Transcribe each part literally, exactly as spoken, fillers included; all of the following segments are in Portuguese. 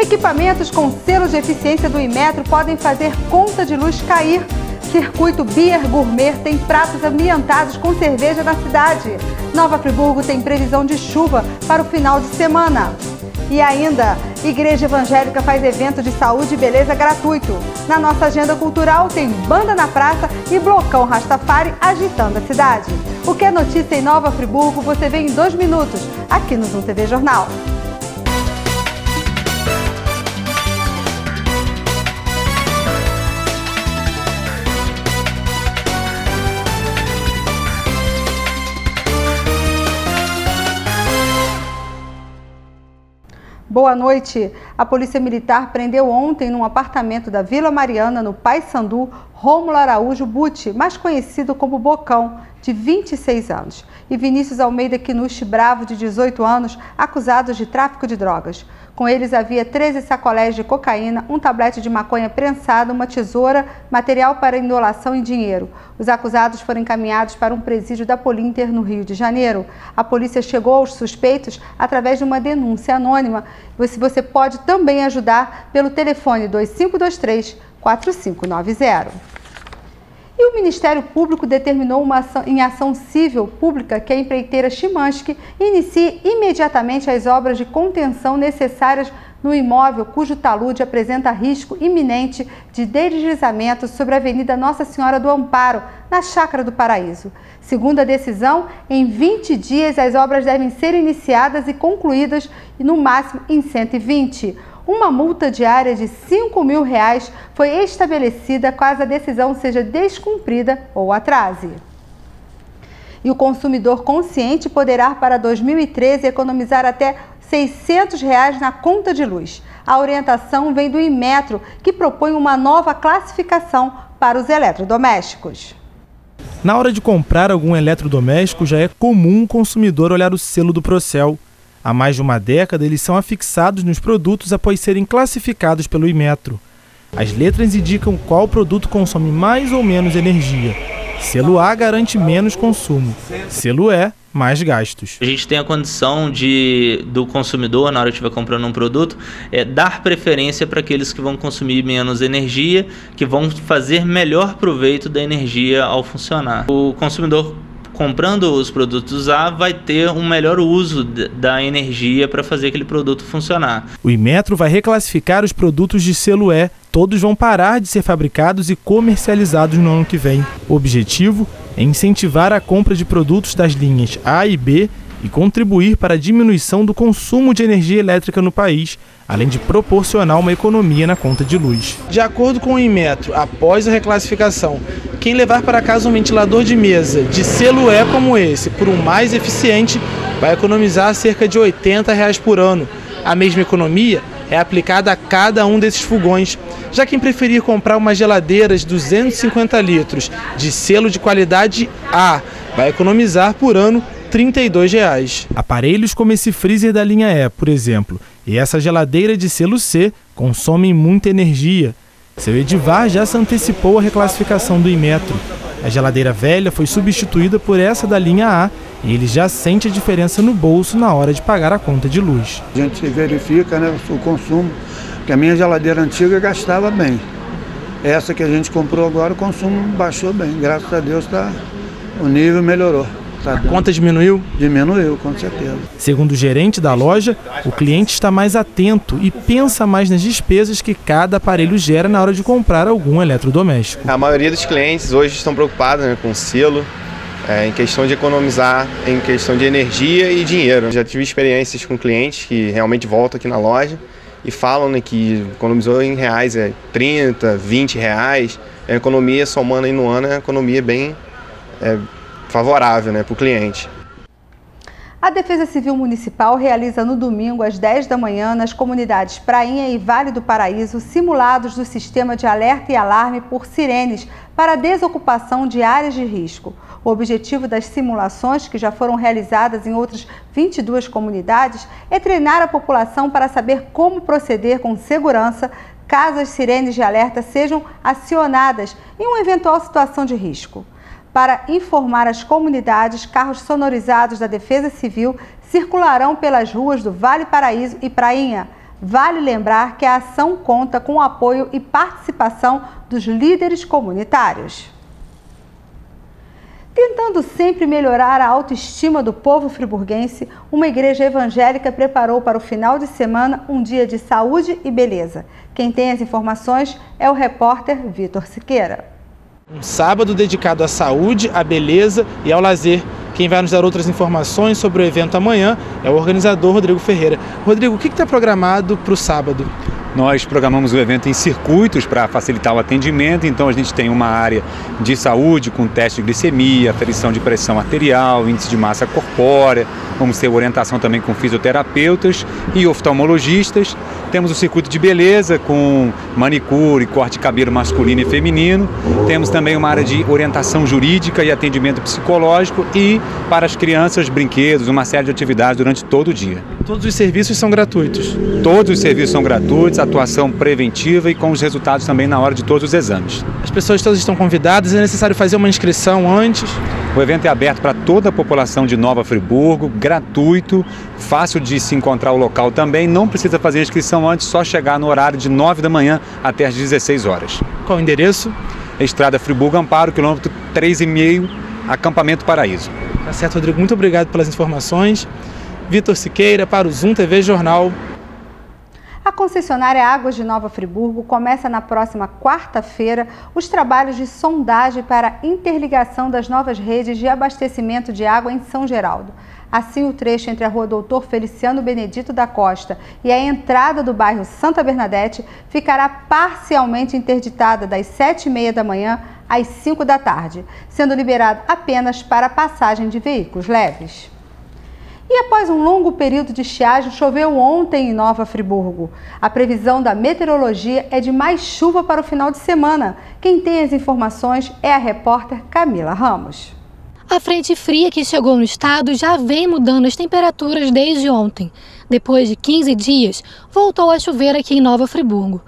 Equipamentos com selo de eficiência do Inmetro podem fazer conta de luz cair. Circuito Bier Gourmet tem pratos ambientados com cerveja na cidade. Nova Friburgo tem previsão de chuva para o final de semana. E ainda, Igreja Evangélica faz evento de saúde e beleza gratuito. Na nossa agenda cultural tem Banda na Praça e Blocão Rastafári agitando a cidade. O que é notícia em Nova Friburgo você vê em dois minutos, aqui no ZOOM T V Jornal. Boa noite. A Polícia Militar prendeu ontem, num apartamento da Vila Mariana, no Paissandu, Rômulo Araújo Butti, mais conhecido como Bocão, de vinte e seis anos, e Vinícius Almeida Quinucci Bravo, de dezoito anos, acusados de tráfico de drogas. Com eles havia treze sacolés de cocaína, um tablete de maconha prensada, uma tesoura, material para inolação e dinheiro. Os acusados foram encaminhados para um presídio da Polinter, no Rio de Janeiro. A polícia chegou aos suspeitos através de uma denúncia anônima. Você pode também ajudar pelo telefone dois cinco dois três, quatro cinco nove zero. E o Ministério Público determinou uma ação, em ação civil pública que a empreiteira Schimansky inicie imediatamente as obras de contenção necessárias no imóvel cujo talude apresenta risco iminente de deslizamento sobre a Avenida Nossa Senhora do Amparo, na Chácara do Paraíso. Segundo a decisão, em vinte dias as obras devem ser iniciadas e concluídas, no máximo em cento e vinte. Uma multa diária de cinco mil reais foi estabelecida caso a decisão seja descumprida ou atrase. E o consumidor consciente poderá, para dois mil e treze, economizar até seiscentos reais na conta de luz. A orientação vem do Inmetro, que propõe uma nova classificação para os eletrodomésticos. Na hora de comprar algum eletrodoméstico, já é comum o consumidor olhar o selo do Procel. Há mais de uma década, eles são afixados nos produtos após serem classificados pelo Inmetro. As letras indicam qual produto consome mais ou menos energia. Selo A garante menos consumo. Selo E, mais gastos. A gente tem a condição de, do consumidor, na hora que estiver comprando um produto, é, dar preferência para aqueles que vão consumir menos energia, que vão fazer melhor proveito da energia ao funcionar. O consumidor comprando os produtos A, vai ter um melhor uso da energia para fazer aquele produto funcionar. O Inmetro vai reclassificar os produtos de selo E. Todos vão parar de ser fabricados e comercializados no ano que vem. O objetivo é incentivar a compra de produtos das linhas A e B e contribuir para a diminuição do consumo de energia elétrica no país, além de proporcionar uma economia na conta de luz. De acordo com o Inmetro, após a reclassificação, quem levar para casa um ventilador de mesa de selo E como esse, por um mais eficiente, vai economizar cerca de oitenta reais por ano. A mesma economia é aplicada a cada um desses fogões. Já quem preferir comprar uma geladeira de duzentos e cinquenta litros de selo de qualidade A, vai economizar por ano trinta e dois reais. Aparelhos como esse freezer da linha E, por exemplo, e essa geladeira de selo C consomem muita energia. Seu Edivar já se antecipou à reclassificação do Inmetro. A geladeira velha foi substituída por essa da linha A e ele já sente a diferença no bolso na hora de pagar a conta de luz. A gente verifica, né, o consumo, que a minha geladeira antiga gastava bem. Essa que a gente comprou agora, o consumo baixou bem. Graças a Deus tá, o nível melhorou. Tá a conta diminuiu? Diminuiu, com certeza. Segundo o gerente da loja, o cliente está mais atento e pensa mais nas despesas que cada aparelho gera na hora de comprar algum eletrodoméstico. A maioria dos clientes hoje estão preocupados, né, com o selo, é, em questão de economizar, em questão de energia e dinheiro. Já tive experiências com clientes que realmente voltam aqui na loja e falam, né, que economizou em reais, é trinta, vinte reais. A economia somando aí no ano é uma economia bem... É, favorável, né, para o cliente. A Defesa Civil Municipal realiza no domingo às dez da manhã nas comunidades Prainha e Vale do Paraíso simulados do sistema de alerta e alarme por sirenes para desocupação de áreas de risco. O objetivo das simulações, que já foram realizadas em outras vinte e duas comunidades, é treinar a população para saber como proceder com segurança caso as sirenes de alerta sejam acionadas em uma eventual situação de risco. Para informar as comunidades, carros sonorizados da Defesa Civil circularão pelas ruas do Vale Paraíso e Prainha. Vale lembrar que a ação conta com o apoio e participação dos líderes comunitários. Tentando sempre melhorar a autoestima do povo friburguense, uma igreja evangélica preparou para o final de semana um dia de saúde e beleza. Quem tem as informações é o repórter Vitor Siqueira. Um sábado dedicado à saúde, à beleza e ao lazer. Quem vai nos dar outras informações sobre o evento amanhã é o organizador Rodrigo Ferreira. Rodrigo, o que está programado para o sábado? Nós programamos o evento em circuitos para facilitar o atendimento, então a gente tem uma área de saúde com teste de glicemia, aferição de pressão arterial, índice de massa corpórea, vamos ter orientação também com fisioterapeutas e oftalmologistas. Temos o circuito de beleza com manicure, corte de cabelo masculino e feminino. Temos também uma área de orientação jurídica e atendimento psicológico e para as crianças, brinquedos, uma série de atividades durante todo o dia. Todos os serviços são gratuitos? Todos os serviços são gratuitos, atuação preventiva e com os resultados também na hora de todos os exames. As pessoas todas estão convidadas, é necessário fazer uma inscrição antes? O evento é aberto para toda a população de Nova Friburgo, gratuito, fácil de se encontrar o local também, não precisa fazer inscrição antes, só chegar no horário de nove da manhã até as dezesseis horas. Qual o endereço? Estrada Friburgo Amparo, quilômetro três e meio, Acampamento Paraíso. Tá certo, Rodrigo, muito obrigado pelas informações. Vitor Siqueira para o Zoom T V Jornal. A concessionária Águas de Nova Friburgo começa na próxima quarta-feira os trabalhos de sondagem para a interligação das novas redes de abastecimento de água em São Geraldo. Assim, o trecho entre a rua Doutor Feliciano Benedito da Costa e a entrada do bairro Santa Bernadette ficará parcialmente interditada das sete e meia da manhã às cinco da tarde, sendo liberado apenas para a passagem de veículos leves. E após um longo período de estiagem, choveu ontem em Nova Friburgo. A previsão da meteorologia é de mais chuva para o final de semana. Quem tem as informações é a repórter Camila Ramos. A frente fria que chegou no estado já vem mudando as temperaturas desde ontem. Depois de quinze dias, voltou a chover aqui em Nova Friburgo.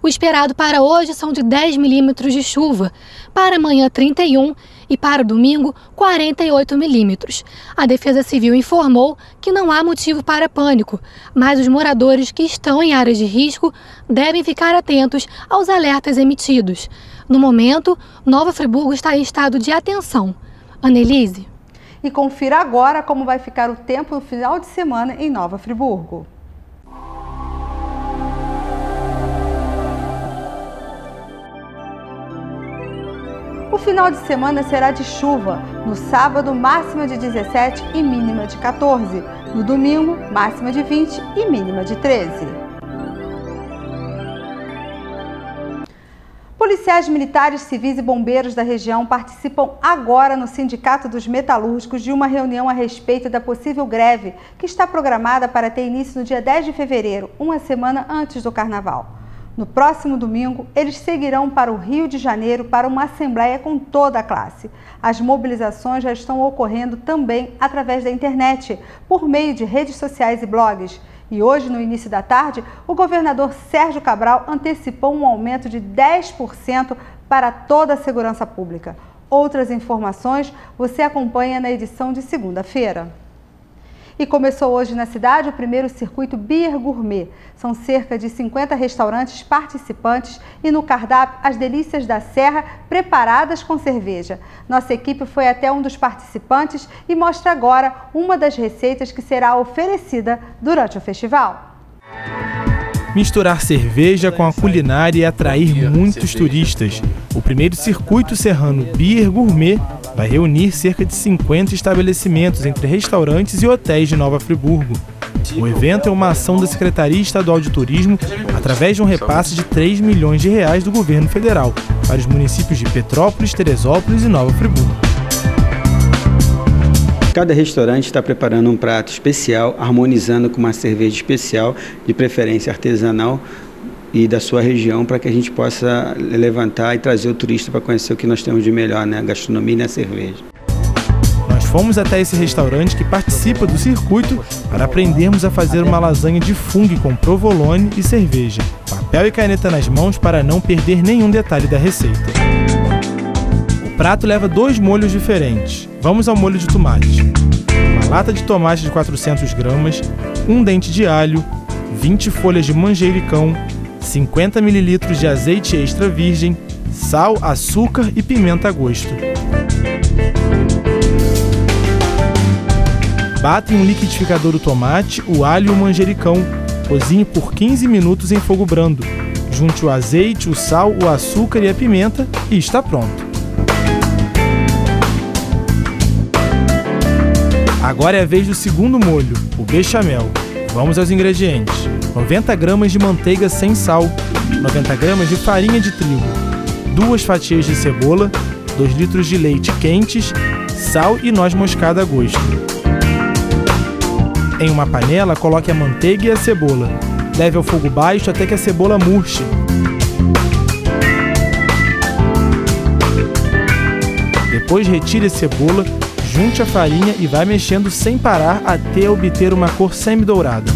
O esperado para hoje são de dez milímetros de chuva, para amanhã trinta e um e para o domingo quarenta e oito milímetros. A Defesa Civil informou que não há motivo para pânico, mas os moradores que estão em áreas de risco devem ficar atentos aos alertas emitidos. No momento, Nova Friburgo está em estado de atenção. Annelise. E confira agora como vai ficar o tempo no final de semana em Nova Friburgo. O final de semana será de chuva. No sábado, máxima de dezessete e mínima de quatorze. No domingo, máxima de vinte e mínima de treze. Policiais militares, civis e bombeiros da região participam agora no Sindicato dos Metalúrgicos de uma reunião a respeito da possível greve, que está programada para ter início no dia dez de fevereiro, uma semana antes do Carnaval. No próximo domingo, eles seguirão para o Rio de Janeiro para uma assembleia com toda a classe. As mobilizações já estão ocorrendo também através da internet, por meio de redes sociais e blogs. E hoje, no início da tarde, o governador Sérgio Cabral antecipou um aumento de dez por cento para toda a segurança pública. Outras informações você acompanha na edição de segunda-feira. E começou hoje na cidade o primeiro circuito Bier Gourmet. São cerca de cinquenta restaurantes participantes e no cardápio as delícias da serra preparadas com cerveja. Nossa equipe foi até um dos participantes e mostra agora uma das receitas que será oferecida durante o festival. Misturar cerveja com a culinária e atrair muitos turistas. O primeiro circuito serrano Bier Gourmet vai reunir cerca de cinquenta estabelecimentos entre restaurantes e hotéis de Nova Friburgo. O evento é uma ação da Secretaria Estadual de Turismo através de um repasse de três milhões de reais do governo federal para os municípios de Petrópolis, Teresópolis e Nova Friburgo. Cada restaurante está preparando um prato especial, harmonizando com uma cerveja especial, de preferência artesanal e da sua região, para que a gente possa levantar e trazer o turista para conhecer o que nós temos de melhor, né? A gastronomia e a cerveja. Nós fomos até esse restaurante que participa do circuito para aprendermos a fazer uma lasanha de fungo com provolone e cerveja. Papel e caneta nas mãos para não perder nenhum detalhe da receita. O prato leva dois molhos diferentes. Vamos ao molho de tomate. Uma lata de tomate de quatrocentas gramas, um dente de alho, vinte folhas de manjericão, cinquenta mililitros de azeite extra virgem, sal, açúcar e pimenta a gosto. Bata em um liquidificador o tomate, o alho e o manjericão. Cozinhe por quinze minutos em fogo brando. Junte o azeite, o sal, o açúcar e a pimenta e está pronto. Agora é a vez do segundo molho, o bechamel. Vamos aos ingredientes. noventa gramas de manteiga sem sal, noventa gramas de farinha de trigo, duas fatias de cebola, dois litros de leite quentes, sal e noz moscada a gosto. Em uma panela, coloque a manteiga e a cebola. Leve ao fogo baixo até que a cebola murche. Depois retire a cebola, junte a farinha e vá mexendo sem parar até obter uma cor semi-dourada.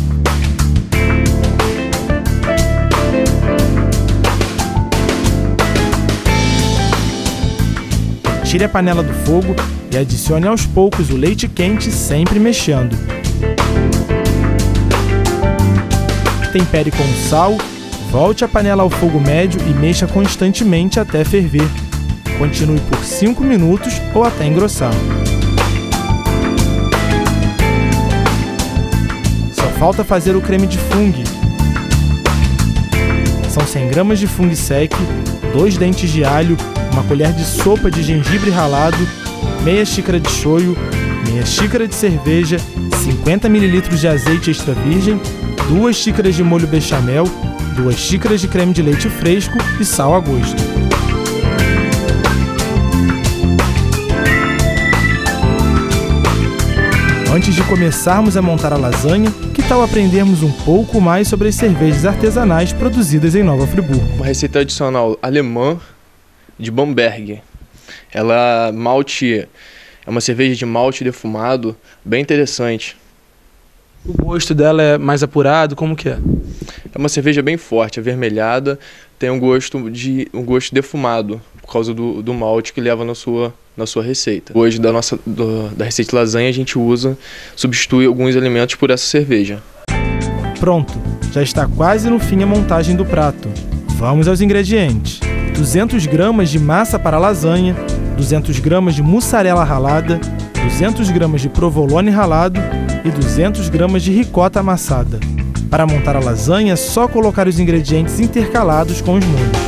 Tire a panela do fogo e adicione aos poucos o leite quente, sempre mexendo. Tempere com sal, volte a panela ao fogo médio e mexa constantemente até ferver. Continue por cinco minutos ou até engrossar. Só falta fazer o creme de fungo. São cem gramas de fungo sec, dois dentes de alho, uma colher de sopa de gengibre ralado, meia xícara de shoyu, meia xícara de cerveja, cinquenta mililitros de azeite extra virgem, duas xícaras de molho bechamel, duas xícaras de creme de leite fresco e sal a gosto. Antes de começarmos a montar a lasanha, que tal aprendermos um pouco mais sobre as cervejas artesanais produzidas em Nova Friburgo? Uma receita tradicional alemã de Bamberg. Ela malte, é uma cerveja de malte defumado, bem interessante. O gosto dela é mais apurado, como que é? É uma cerveja bem forte, avermelhada, tem um gosto, de, um gosto defumado, por causa do, do malte que leva na sua, na sua receita. Hoje, da, nossa, do, da receita de lasanha, a gente usa, substitui alguns alimentos por essa cerveja. Pronto, já está quase no fim a montagem do prato. Vamos aos ingredientes. duzentas gramas de massa para lasanha, duzentas gramas de mussarela ralada, duzentas gramas de provolone ralado e duzentas gramas de ricota amassada. Para montar a lasanha, é só colocar os ingredientes intercalados com os molhos.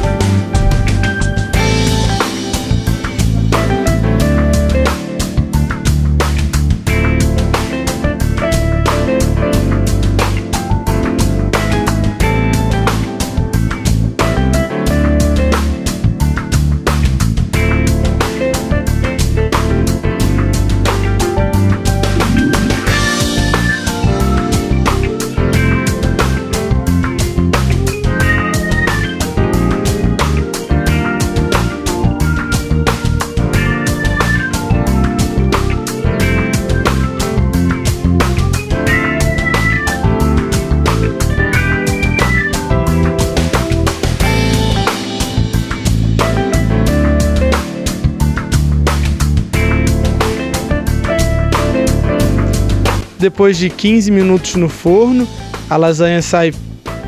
Depois de quinze minutos no forno, a lasanha sai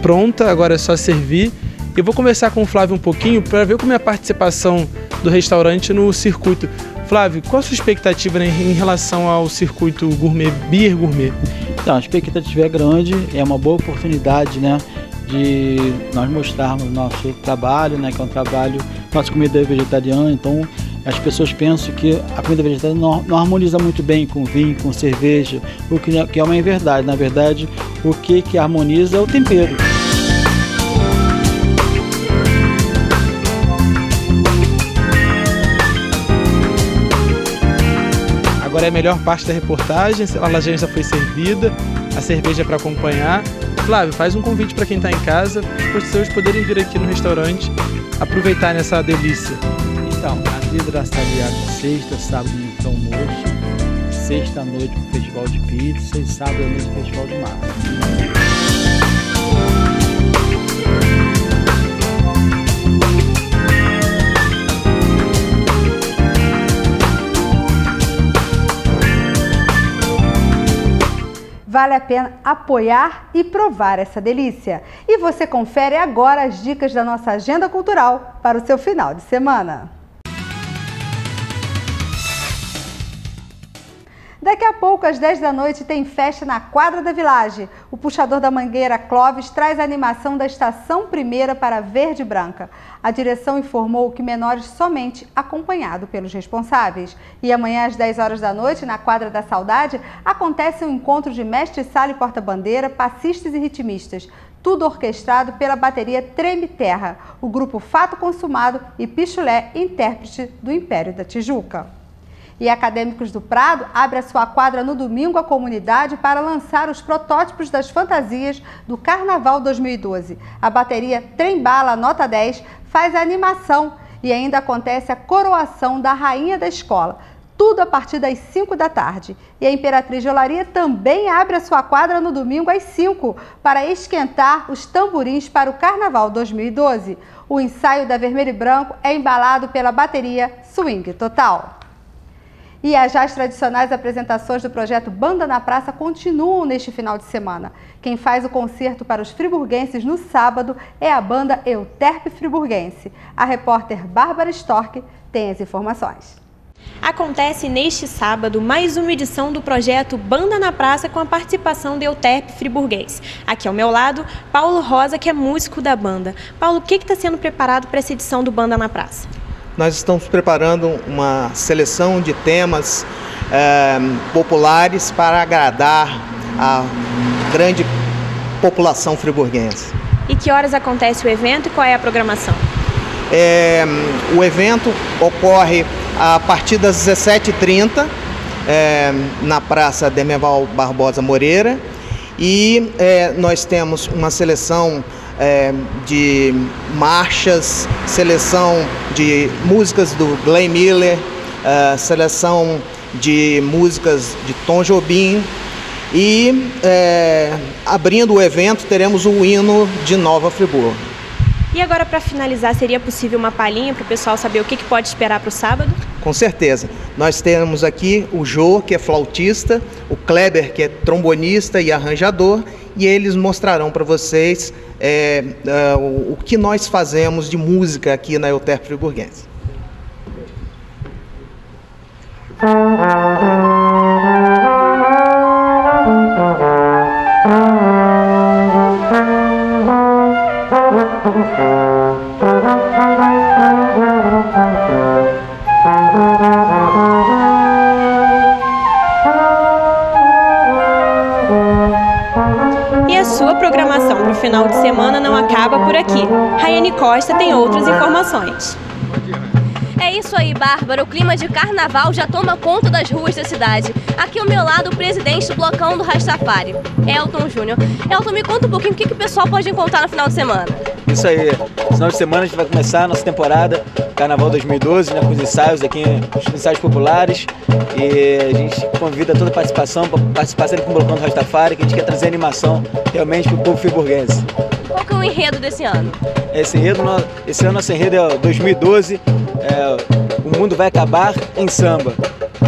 pronta, agora é só servir. Eu vou conversar com o Flávio um pouquinho para ver como é a participação do restaurante no circuito. Flávio, qual a sua expectativa em relação ao circuito gourmet, Bier Gourmet? Então, a expectativa é grande, é uma boa oportunidade, né, de nós mostrarmos nosso trabalho, né, que é um trabalho, nossa comida é vegetariana, então as pessoas pensam que a comida vegetariana não, não harmoniza muito bem com vinho, com cerveja, o que, que é uma inverdade. Na verdade, o que, que harmoniza é o tempero. Agora é a melhor parte da reportagem, a lasanha já foi servida, a cerveja é para acompanhar. Flávio, faz um convite para quem está em casa, para as pessoas poderem vir aqui no restaurante, aproveitar essa delícia. Então, a vidraçaria sexta, sábado então almoço, sexta à noite para o Festival de Pizza e sábado à noite para o Festival de Massa. vale a pena apoiar e provar essa delícia. E você confere agora as dicas da nossa agenda cultural para o seu final de semana. Daqui a pouco, às dez da noite, tem festa na quadra da Vilagem. O puxador da mangueira Clóvis traz a animação da Estação Primeira para Verde Branca. A direção informou que menores somente acompanhado pelos responsáveis. E amanhã, às dez horas da noite, na quadra da Saudade, acontece um encontro de mestre-sala e porta-bandeira, passistas e ritmistas. Tudo orquestrado pela bateria Treme Terra, o grupo Fato Consumado e Pichulé, intérprete do Império da Tijuca. E Acadêmicos do Prado abre a sua quadra no domingo à comunidade para lançar os protótipos das fantasias do Carnaval dois mil e doze. A bateria Trem Bala Nota dez faz a animação e ainda acontece a coroação da Rainha da Escola. Tudo a partir das cinco da tarde. E a Imperatriz de Olaria também abre a sua quadra no domingo às cinco para esquentar os tamborins para o Carnaval dois mil e doze. O ensaio da Vermelho e Branco é embalado pela bateria Swing Total. E as as tradicionais apresentações do projeto Banda na Praça continuam neste final de semana. Quem faz o concerto para os friburguenses no sábado é a banda Euterpe Friburguense. A repórter Bárbara Storck tem as informações. Acontece neste sábado mais uma edição do projeto Banda na Praça com a participação de Euterpe Friburguense. Aqui ao meu lado, Paulo Rosa, que é músico da banda. Paulo, o que está sendo preparado para essa edição do Banda na Praça? Nós estamos preparando uma seleção de temas eh, populares para agradar a grande população friburguense. E que horas acontece o evento e qual é a programação? É, o evento ocorre a partir das dezessete e trinta eh, na Praça Demerval Barbosa Moreira e eh, nós temos uma seleção É, de marchas, seleção de músicas do Glenn Miller, é, seleção de músicas de Tom Jobim e é, abrindo o evento teremos o hino de Nova Friburgo. E agora, para finalizar, seria possível uma palhinha para o pessoal saber o que, que pode esperar para o sábado? Com certeza. Nós temos aqui o Jô, que é flautista, o Kleber, que é trombonista e arranjador, e eles mostrarão para vocês é, é, o, o que nós fazemos de música aqui na Euterpe Friburguense. Final de semana não acaba por aqui. Rayane Costa tem outras informações. É isso aí, Bárbara. O clima de carnaval já toma conta das ruas da cidade. Aqui ao meu lado, o presidente do Blocão do Rastafári, Elton Júnior. Elton, me conta um pouquinho o que, que o pessoal pode encontrar no final de semana. Isso aí. No final de semana a gente vai começar a nossa temporada Carnaval dois mil e doze, né, com os ensaios aqui, os ensaios populares. E a gente convida toda a participação para participar sempre com o Blocão do Rastafári, que a gente quer trazer animação realmente para o povo friburguense. Qual que é o enredo desse ano? Esse, enredo, esse ano nosso enredo é dois mil e doze, é, o mundo vai acabar em samba.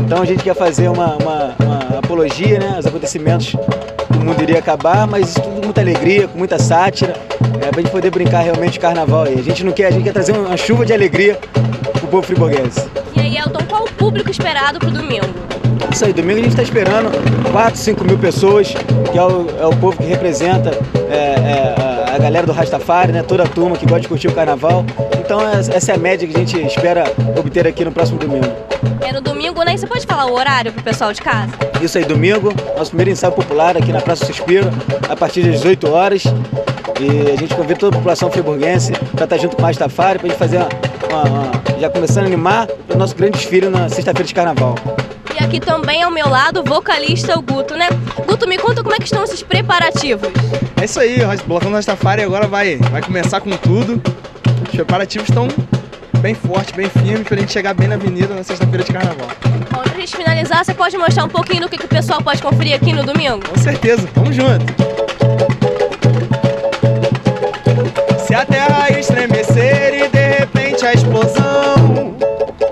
Então a gente quer fazer uma, uma, uma apologia, né, aos acontecimentos que o mundo iria acabar, mas isso tudo com muita alegria, com muita sátira, é, para a gente poder brincar realmente de carnaval. E a gente não quer, a gente quer trazer uma chuva de alegria para o povo friburguense. E aí, Elton, qual o público esperado para o domingo? Isso aí, domingo a gente está esperando quatro, cinco mil pessoas, que é o, é o povo que representa é, é, a galera do Rastafári, né? Toda a turma que gosta de curtir o carnaval. Então essa é a média que a gente espera obter aqui no próximo domingo. É no domingo, né? Você pode falar o horário para o pessoal de casa? Isso aí, domingo, nosso primeiro ensaio popular aqui na Praça do Suspiro, a partir das dezoito horas. E a gente convida toda a população friburguense para estar junto com o Rastafári, para a gente fazer uma, uma, uma, já começando a animar o nosso grande desfile na sexta-feira de carnaval. E aqui também ao meu lado o vocalista, o Guto, né? Guto, me conta como é que estão esses preparativos. É isso aí, o Blocão do Rastafári agora vai, vai começar com tudo. Os preparativos estão bem fortes, bem firmes, para a gente chegar bem na avenida na sexta-feira de carnaval. Bom, pra gente finalizar, você pode mostrar um pouquinho do que, que o pessoal pode conferir aqui no domingo? Com certeza, vamos junto. Se a terra estremecer e de repente a explosão,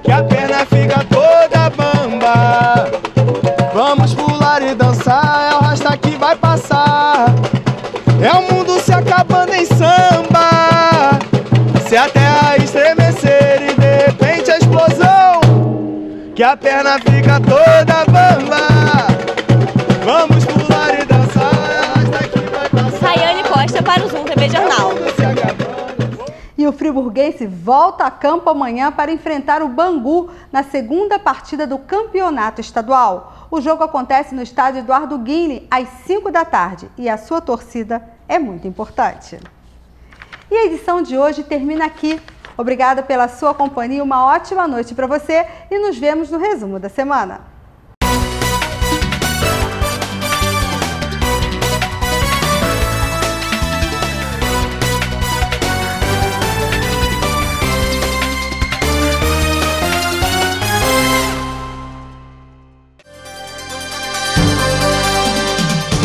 que a perna fica toda bamba, vamos pular e dançar, é o Rasta que vai pra que a perna fica toda bamba. Vamos pular e dançar, hasta que vai passar. Rayane Costa para o ZOOM T V Jornal. E o friburguense volta a campo amanhã para enfrentar o Bangu na segunda partida do campeonato estadual. O jogo acontece no estádio Eduardo Guini às cinco da tarde e a sua torcida é muito importante. E a edição de hoje termina aqui. Obrigada pela sua companhia, uma ótima noite para você e nos vemos no resumo da semana.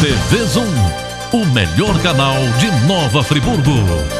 T V ZOOM, o melhor canal de Nova Friburgo.